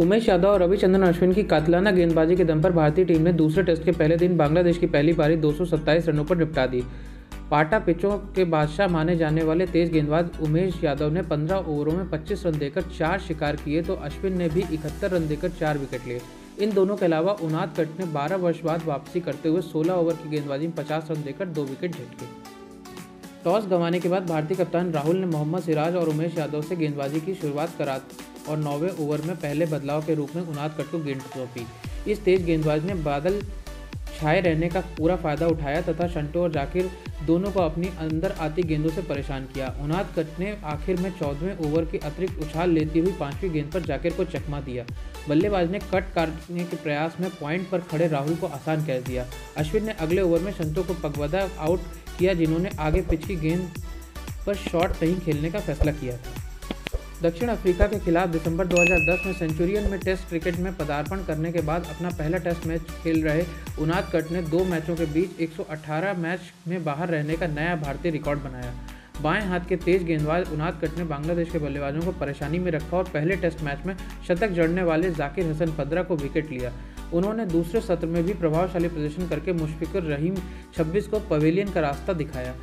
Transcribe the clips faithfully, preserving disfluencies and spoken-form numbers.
उमेश यादव और रविचंद्रन अश्विन की कातिलाना गेंदबाजी के दम पर भारतीय टीम ने दूसरे टेस्ट के पहले दिन बांग्लादेश की पहली पारी दो सौ सत्ताईस रनों पर निपटा दी। पाटा पिचों के बादशाह माने जाने वाले तेज गेंदबाज उमेश यादव ने पंद्रह ओवरों में पच्चीस रन देकर चार शिकार किए तो अश्विन ने भी इकहत्तर रन देकर चार विकेट लिए। इन दोनों के अलावा उनादकट ने बारह वर्ष बाद वापसी करते हुए सोलह ओवर की गेंदबाजी में पचास रन देकर दो विकेट झटके। टॉस गंवाने के बाद भारतीय कप्तान राहुल ने मोहम्मद सिराज और उमेश यादव से गेंदबाजी की शुरुआत करा और नौवें ओवर में पहले बदलाव के रूप में उनादकट को गेंद सौंपी। इस तेज गेंदबाज ने बादल छाए रहने का पूरा फायदा उठाया तथा शंटो और जाकिर दोनों को अपनी अंदर आती गेंदों से परेशान किया। उनादकट ने आखिर में चौदहवें ओवर की अतिरिक्त उछाल लेती हुई पांचवी गेंद पर जाकिर को चकमा दिया। बल्लेबाज ने कट काटने के प्रयास में पॉइंट पर खड़े राहुल को आसान कर दिया। अश्विन ने अगले ओवर में शंटो को पगवदा आउट किया, जिन्होंने आगे पिच की गेंद पर शॉट नहीं खेलने का फैसला किया था। दक्षिण अफ्रीका के खिलाफ दिसंबर दो हज़ार दस में सेंचुरियन में टेस्ट क्रिकेट में पदार्पण करने के बाद अपना पहला टेस्ट मैच खेल रहे उनादकट ने दो मैचों के बीच एक सौ अठारह मैच में बाहर रहने का नया भारतीय रिकॉर्ड बनाया। बाएं हाथ के तेज गेंदबाज उनादकट ने बांग्लादेश के बल्लेबाजों को परेशानी में रखा और पहले टेस्ट मैच में शतक जड़ने वाले जाकिर हसन पद्रा को विकेट लिया। उन्होंने दूसरे सत्र में भी प्रभावशाली प्रदर्शन करके मुश्फिकुर रहीम छब्बीस को पवेलियन का रास्ता दिखाया।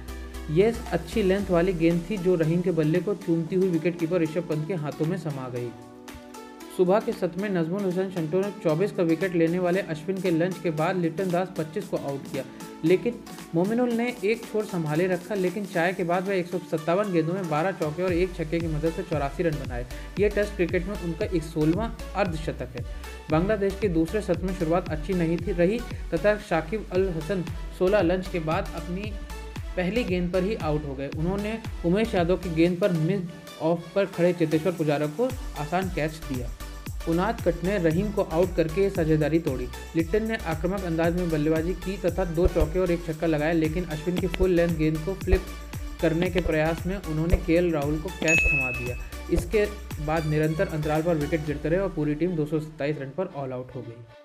यह अच्छी लेंथ वाली गेंद थी जो रहीम के बल्ले को चूमती हुई विकेटकीपर ऋषभ पंत के हाथों में समा गई। सुबह के सत्र में नजमूल हुसैन शंटो ने चौबीस का विकेट लेने वाले अश्विन के लंच के बाद लिटन दास पच्चीस को आउट किया, लेकिन मोमिनुल ने एक छोर संभाले रखा, लेकिन चाय के बाद वह एक सौ सत्तावन गेंदों में बारह चौके और एक छक्के की मदद से चौरासी रन बनाए। यह टेस्ट क्रिकेट में उनका एक सोलहवां अर्धशतक है। बांग्लादेश के दूसरे सत्र में शुरुआत अच्छी नहीं थी रही तथा शाकिब अल हसन सोलह लंच के बाद अपनी पहली गेंद पर ही आउट हो गए। उन्होंने उमेश यादव की गेंद पर मिड ऑफ पर खड़े चेतेश्वर पुजारा को आसान कैच दिया। उनादकट ने रहीम को आउट करके साझेदारी तोड़ी। लिटन ने आक्रामक अंदाज में बल्लेबाजी की तथा दो चौके और एक छक्का लगाया, लेकिन अश्विन की फुल लेंथ गेंद को फ्लिप करने के प्रयास में उन्होंने के एल राहुल को कैच थमा दिया। इसके बाद निरंतर अंतराल पर विकेट गिरते रहे और पूरी टीम दो सौ सत्ताईस रन पर ऑल आउट हो गई।